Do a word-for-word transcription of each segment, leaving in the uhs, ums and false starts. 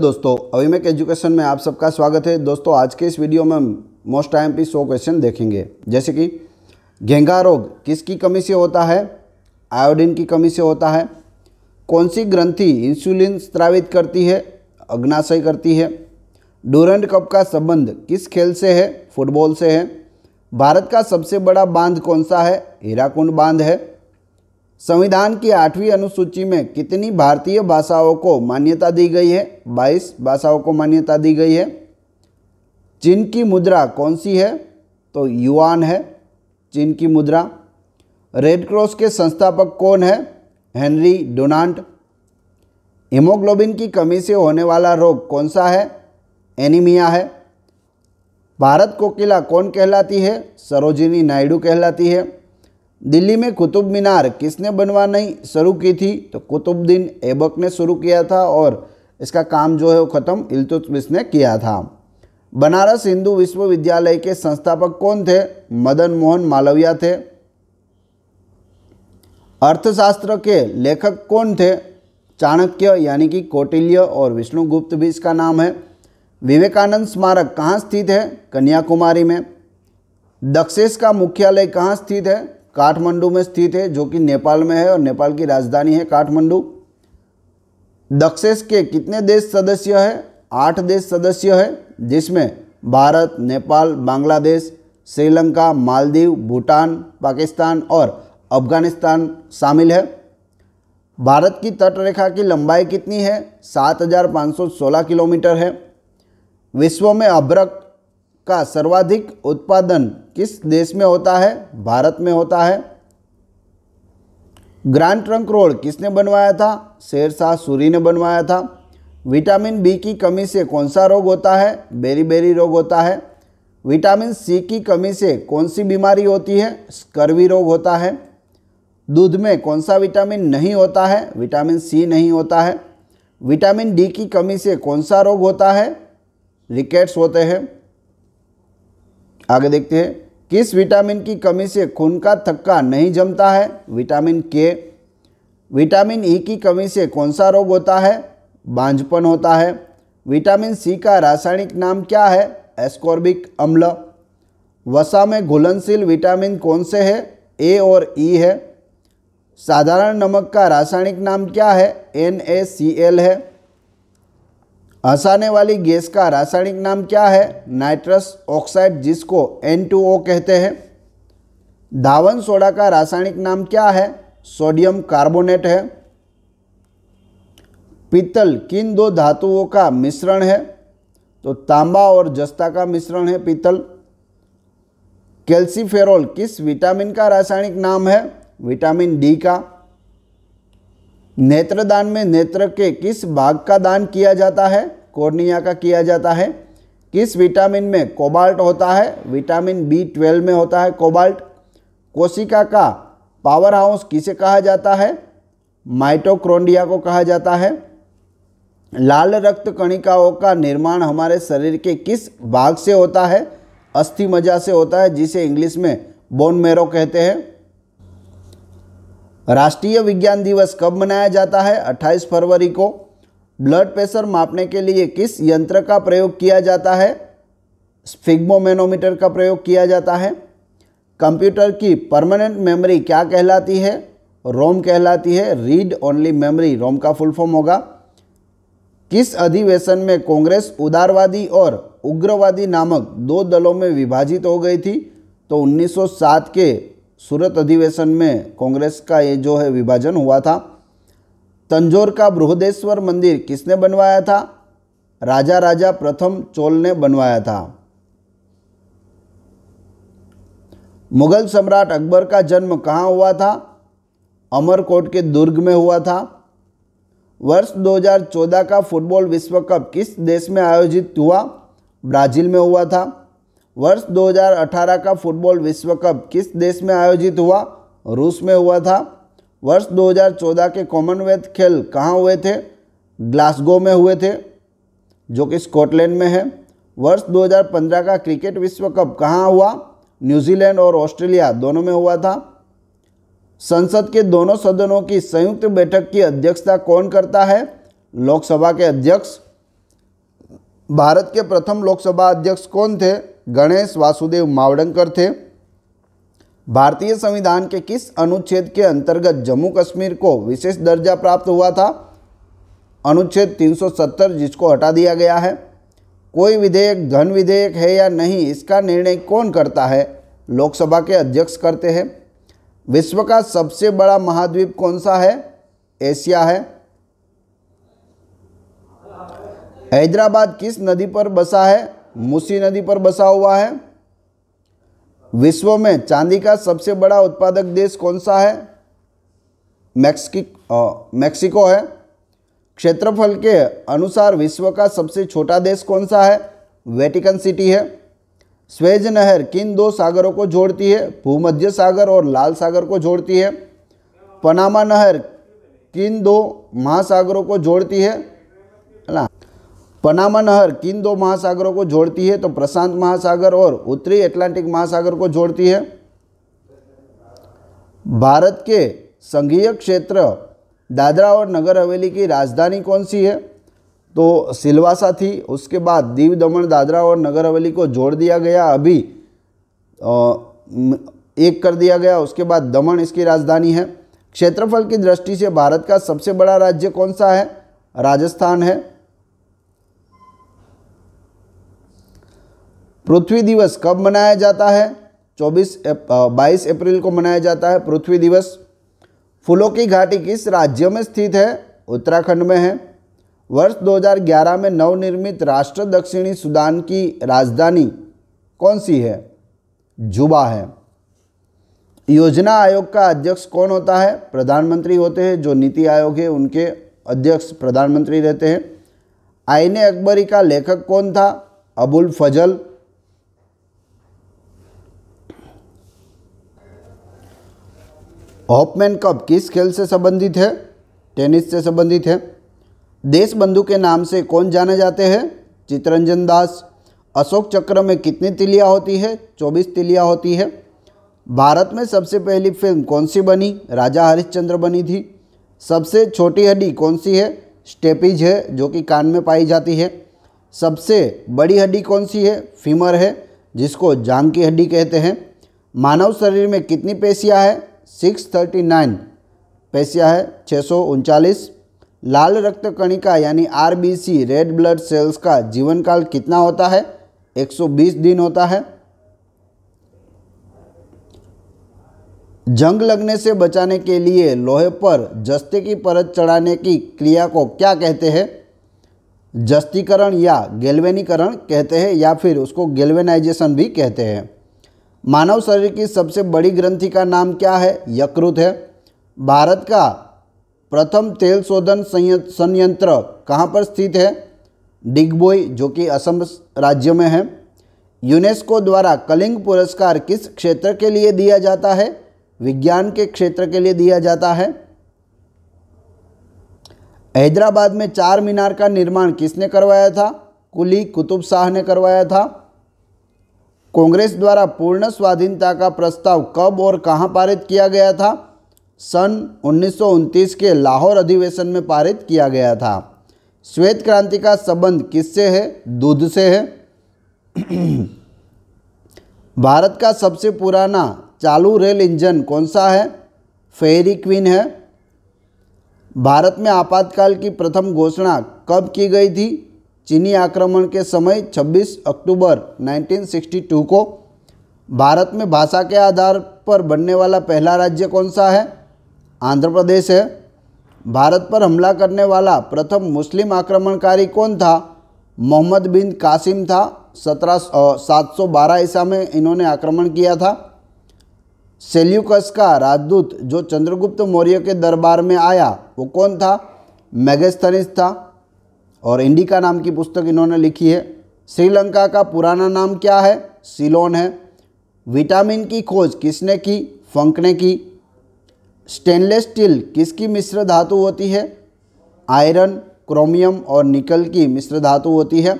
दोस्तों अवी Mac education में आप सबका स्वागत है। दोस्तों आज के इस वीडियो में मोस्ट टाइम पे सौ क्वेश्चन देखेंगे, जैसे कि घेंघा रोग किसकी कमी से होता है, आयोडीन की कमी से होता है, कौन सी ग्रंथि इंसुलिन स्रावित करती है, अग्नाशय करती है, डूरंड कप का संबंध किस खेल से है, फुटबॉल से है, भारत का सबसे बड़ा बांध कौन सा है, हीराकुंड बांध है, संविधान की आठवीं अनुसूची में कितनी भारतीय भाषाओं को मान्यता दी गई है, बाईस भाषाओं को मान्यता दी गई है, चीन की मुद्रा कौन सी है, तो युआन है चीन की मुद्रा, रेड क्रॉस के संस्थापक कौन है, हेनरी डोनाल्ड, हीमोग्लोबिन की कमी से होने वाला रोग कौन सा है, एनीमिया है, भारत कोकिला कौन कहलाती है, सरोजिनी नायडू कहलाती है, दिल्ली में कुतुब मीनार किसने बनवानी शुरू की थी, तो कुतुबुद्दीन ऐबक ने शुरू किया था और इसका काम जो है वो ख़त्म इल्तुतमिश ने किया था। बनारस हिंदू विश्वविद्यालय के संस्थापक कौन थे, मदन मोहन मालविया थे। अर्थशास्त्र के लेखक कौन थे, चाणक्य यानी कि कौटिल्य और विष्णुगुप्त भी इसका नाम है। विवेकानंद स्मारक कहाँ स्थित है, कन्याकुमारी में। दक्षेस का मुख्यालय कहाँ स्थित है, काठमांडू में स्थित है, जो कि नेपाल में है और नेपाल की राजधानी है काठमांडू। दक्षेस के कितने देश सदस्य हैं, आठ देश सदस्य हैं, जिसमें भारत, नेपाल, बांग्लादेश, श्रीलंका, मालदीव, भूटान, पाकिस्तान और अफगानिस्तान शामिल है। भारत की तटरेखा की लंबाई कितनी है, सात हज़ार पाँच सौ सोलह किलोमीटर है। विश्व में अभ्रक का सर्वाधिक उत्पादन किस देश में होता है, भारत में होता है। ग्रैंड ट्रंक रोड किसने बनवाया था, शेरशाह सूरी ने बनवाया था। विटामिन बी की कमी से कौन सा रोग होता है, बेरीबेरी रोग होता है। विटामिन सी की कमी से कौन सी बीमारी होती है, स्कर्वी रोग होता है। दूध में कौन सा विटामिन नहीं होता है, विटामिन सी नहीं होता है। विटामिन डी की कमी से कौन सा रोग होता है, रिकेट्स होते हैं। आगे देखते हैं, किस विटामिन की कमी से खून का थक्का नहीं जमता है, विटामिन के। विटामिन ई की कमी से कौन सा रोग होता है, बांझपन होता है। विटामिन सी का रासायनिक नाम क्या है, एस्कॉर्बिक अम्ल। वसा में घुलनशील विटामिन कौन से है, ए और ई है। साधारण नमक का रासायनिक नाम क्या है, एन ए सी एल है। हंसाने वाली गैस का रासायनिक नाम क्या है, नाइट्रस ऑक्साइड, जिसको एन टू ओ कहते हैं। धावन सोडा का रासायनिक नाम क्या है, सोडियम कार्बोनेट है। पीतल किन दो धातुओं का मिश्रण है, तो तांबा और जस्ता का मिश्रण है पीतल। कैल्सीफेरोल किस विटामिन का रासायनिक नाम है, विटामिन डी का। नेत्रदान में नेत्र के किस भाग का दान किया जाता है, कॉर्निया का किया जाता है। किस विटामिन में कोबाल्ट होता है, विटामिन बी ट्वेल्व में होता है कोबाल्ट। कोशिका का पावर हाउस किसे कहा जाता है, माइटोकॉन्ड्रिया को कहा जाता है। लाल रक्त कणिकाओं का निर्माण हमारे शरीर के किस भाग से होता है, अस्थि मज्जा से होता है, जिसे इंग्लिश में बोन मैरो कहते हैं। राष्ट्रीय विज्ञान दिवस कब मनाया जाता है, अट्ठाईस फरवरी को। ब्लड प्रेशर मापने के लिए किस यंत्र का प्रयोग किया जाता है, स्फिग्मोमैनोमीटर का प्रयोग किया जाता है। कंप्यूटर की परमानेंट मेमोरी क्या कहलाती है, रोम कहलाती है, रीड ओनली मेमोरी रोम का फुल फॉर्म होगा। किस अधिवेशन में कांग्रेस उदारवादी और उग्रवादी नामक दो दलों में विभाजित हो गई थी, तो उन्नीस सौ सात के सूरत अधिवेशन में कांग्रेस का ये जो है विभाजन हुआ था। तंजौर का बृहदेश्वर मंदिर किसने बनवाया था, राजा राजा प्रथम चोल ने बनवाया था। मुगल सम्राट अकबर का जन्म कहाँ हुआ था, अमरकोट के दुर्ग में हुआ था। वर्ष दो हज़ार चौदह का फुटबॉल विश्व कप किस देश में आयोजित हुआ, ब्राज़ील में हुआ था। वर्ष दो हज़ार अठारह का फुटबॉल विश्व कप किस देश में आयोजित हुआ, रूस में हुआ था। वर्ष दो हज़ार चौदह के कॉमनवेल्थ खेल कहाँ हुए थे, ग्लासगो में हुए थे, जो कि स्कॉटलैंड में है। वर्ष दो हज़ार पंद्रह का क्रिकेट विश्व कप कहाँ हुआ, न्यूजीलैंड और ऑस्ट्रेलिया दोनों में हुआ था। संसद के दोनों सदनों की संयुक्त बैठक की अध्यक्षता कौन करता है, लोकसभा के अध्यक्ष। भारत के प्रथम लोकसभा अध्यक्ष कौन थे? गणेश वासुदेव मावडंकर थे। भारतीय संविधान के किस अनुच्छेद के अंतर्गत जम्मू कश्मीर को विशेष दर्जा प्राप्त हुआ था? अनुच्छेद तीन सौ सत्तर, जिसको हटा दिया गया है। कोई विधेयक धन विधेयक है या नहीं, इसका निर्णय कौन करता है? लोकसभा के अध्यक्ष करते हैं। विश्व का सबसे बड़ा महाद्वीप कौन सा है? एशिया है। हैदराबाद किस नदी पर बसा है? मूसी नदी पर बसा हुआ है। विश्व में चांदी का सबसे बड़ा उत्पादक देश कौन सा है? मैक्सिको है। क्षेत्रफल के अनुसार विश्व का सबसे छोटा देश कौन सा है? वेटिकन सिटी है। स्वेज नहर किन दो सागरों को जोड़ती है? भूमध्य सागर और लाल सागर को जोड़ती है। पनामा नहर किन दो महासागरों को जोड़ती है? ना, पनामा नहर किन दो महासागरों को जोड़ती है? तो प्रशांत महासागर और उत्तरी अटलांटिक महासागर को जोड़ती है। भारत के संघीय क्षेत्र दादरा और नगर हवेली की राजधानी कौन सी है? तो सिलवासा थी, उसके बाद दीव दमन दादरा और नगर हवेली को जोड़ दिया गया, अभी एक कर दिया गया, उसके बाद दमन इसकी राजधानी है। क्षेत्रफल की दृष्टि से भारत का सबसे बड़ा राज्य कौन सा है? राजस्थान है। पृथ्वी दिवस कब मनाया जाता है? चौबीस बाईस अप्रैल को मनाया जाता है पृथ्वी दिवस। फूलों की घाटी किस राज्य में स्थित है? उत्तराखंड में है। वर्ष दो हज़ार ग्यारह में नवनिर्मित राष्ट्र दक्षिणी सूडान की राजधानी कौन सी है? जुबा है। योजना आयोग का अध्यक्ष कौन होता है? प्रधानमंत्री होते हैं। जो नीति आयोग है उनके अध्यक्ष प्रधानमंत्री रहते हैं। आईने अकबरी का लेखक कौन था? अबुल फजल। हॉफमैन कप किस खेल से संबंधित है? टेनिस से संबंधित है। देशबंधु के नाम से कौन जाने जाते हैं? चित्तरंजन दास। अशोक चक्र में कितनी तिलियां होती है? चौबीस तिलियां होती है। भारत में सबसे पहली फिल्म कौन सी बनी? राजा हरिश्चंद्र बनी थी। सबसे छोटी हड्डी कौन सी है? स्टेपीज है, जो कि कान में पाई जाती है। सबसे बड़ी हड्डी कौन सी है? फीमर है, जिसको जांघ की हड्डी कहते हैं। मानव शरीर में कितनी पेशियाँ हैं? छह सौ उनतालीस पेशियाँ है, छः सौ उनचालीस। लाल रक्त कणिका यानी आरबीसी रेड ब्लड सेल्स का जीवन काल कितना होता है? एक सौ बीस दिन होता है। जंग लगने से बचाने के लिए लोहे पर जस्ते की परत चढ़ाने की क्रिया को क्या कहते हैं? जस्तीकरण या गैल्वेनीकरण कहते हैं, या फिर उसको गैल्वेनाइजेशन भी कहते हैं। मानव शरीर की सबसे बड़ी ग्रंथि का नाम क्या है? यकृत है। भारत का प्रथम तेल शोधन संयंत्र कहाँ पर स्थित है? डिगबोई, जो कि असम राज्य में है। यूनेस्को द्वारा कलिंग पुरस्कार किस क्षेत्र के लिए दिया जाता है? विज्ञान के क्षेत्र के लिए दिया जाता है। हैदराबाद में चार मीनार का निर्माण किसने करवाया था? कुली कुतुब शाह ने करवाया था। कांग्रेस द्वारा पूर्ण स्वाधीनता का प्रस्ताव कब और कहां पारित किया गया था? सन उन्नीस सौ उनतीस के लाहौर अधिवेशन में पारित किया गया था। श्वेत क्रांति का संबंध किससे है? दूध से है। भारत का सबसे पुराना चालू रेल इंजन कौन सा है? फेरी क्वीन है। भारत में आपातकाल की प्रथम घोषणा कब की गई थी? चीनी आक्रमण के समय छब्बीस अक्टूबर उन्नीस सौ बासठ को। भारत में भाषा के आधार पर बनने वाला पहला राज्य कौन सा है? आंध्र प्रदेश है। भारत पर हमला करने वाला प्रथम मुस्लिम आक्रमणकारी कौन था? मोहम्मद बिन कासिम था। सत्रह सात सौ बारह ईसा में इन्होंने आक्रमण किया था। सेल्यूकस का राजदूत जो चंद्रगुप्त मौर्य के दरबार में आया वो कौन था? मेगस्थनीज था, और इंडिका नाम की पुस्तक इन्होंने लिखी है। श्रीलंका का पुराना नाम क्या है? सिलोन है। विटामिन की खोज किसने की? फंक ने की। स्टेनलेस स्टील किसकी मिश्र धातु होती है? आयरन, क्रोमियम और निकल की मिश्र धातु होती है।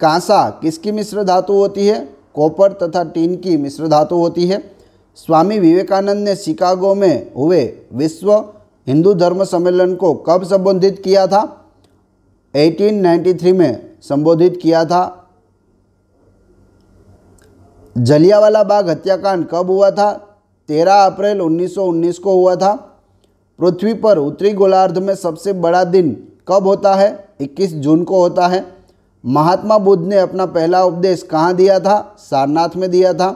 कांसा किसकी मिश्र धातु होती है? कॉपर तथा टीन की मिश्र धातु होती है। स्वामी विवेकानंद ने शिकागो में हुए विश्व हिंदू धर्म सम्मेलन को कब संबोधित किया था? अठारह सौ तिरानवे में संबोधित किया था। जलियांवाला बाग हत्याकांड कब हुआ था? तेरह अप्रैल उन्नीस सौ उन्नीस को हुआ था। पृथ्वी पर उत्तरी गोलार्ध में सबसे बड़ा दिन कब होता है? इक्कीस जून को होता है। महात्मा बुद्ध ने अपना पहला उपदेश कहाँ दिया था? सारनाथ में दिया था।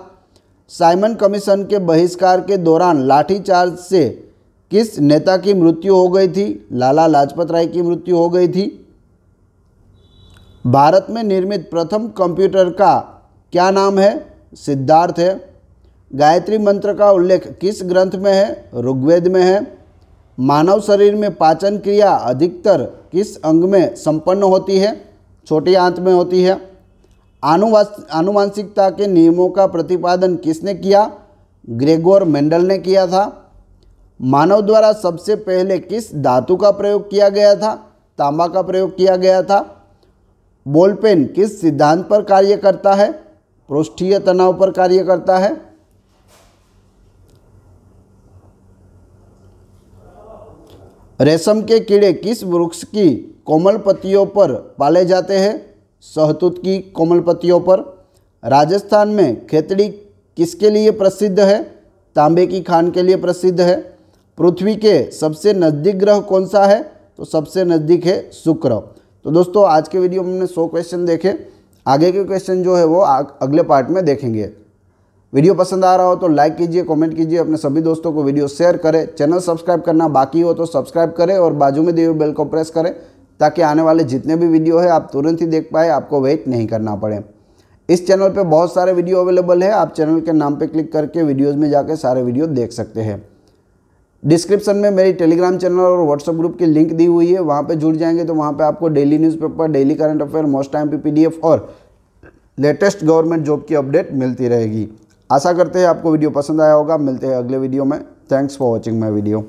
साइमन कमीशन के बहिष्कार के दौरान लाठीचार्ज से किस नेता की मृत्यु हो गई थी? लाला लाजपत राय की मृत्यु हो गई थी। भारत में निर्मित प्रथम कंप्यूटर का क्या नाम है? सिद्धार्थ है। गायत्री मंत्र का उल्लेख किस ग्रंथ में है? ऋग्वेद में है। मानव शरीर में पाचन क्रिया अधिकतर किस अंग में संपन्न होती है? छोटी आंत में होती है। आनुवांशिकता के नियमों का प्रतिपादन किसने किया? ग्रेगोर मेंडल ने किया था। मानव द्वारा सबसे पहले किस धातु का प्रयोग किया गया था? तांबा का प्रयोग किया गया था। बॉलपेन किस सिद्धांत पर कार्य करता है? पृष्ठीय तनाव पर कार्य करता है। रेशम के कीड़े किस वृक्ष की कोमल पत्तियों पर पाले जाते हैं? सहतूत की कोमल पत्तियों पर। राजस्थान में खेतड़ी किसके लिए प्रसिद्ध है? तांबे की खान के लिए प्रसिद्ध है। पृथ्वी के सबसे नज़दीक ग्रह कौन सा है? तो सबसे नज़दीक है शुक्र। तो दोस्तों आज के वीडियो में हमने सौ क्वेश्चन देखे, आगे के क्वेश्चन जो है वो अगले पार्ट में देखेंगे। वीडियो पसंद आ रहा हो तो लाइक कीजिए, कमेंट कीजिए, अपने सभी दोस्तों को वीडियो शेयर करें। चैनल सब्सक्राइब करना बाकी हो तो सब्सक्राइब करें और बाजू में दिए हुए बेल को प्रेस करें ताकि आने वाले जितने भी वीडियो है आप तुरंत ही देख पाए, आपको वेट नहीं करना पड़े। इस चैनल पे बहुत सारे वीडियो अवेलेबल है, आप चैनल के नाम पर क्लिक करके वीडियोज़ में जाकर सारे वीडियो देख सकते हैं। डिस्क्रिप्शन में मेरी टेलीग्राम चैनल और व्हाट्सअप ग्रुप की लिंक दी हुई है, वहाँ पर जुड़ जाएंगे तो वहाँ पर आपको daily newspaper, daily current affair, most time पे पीडीएफ और लेटेस्ट गवर्नमेंट जॉब की अपडेट मिलती रहेगी। आशा करते हैं आपको वीडियो पसंद आया होगा। मिलते हैं अगले वीडियो में। Thanks for watching my video.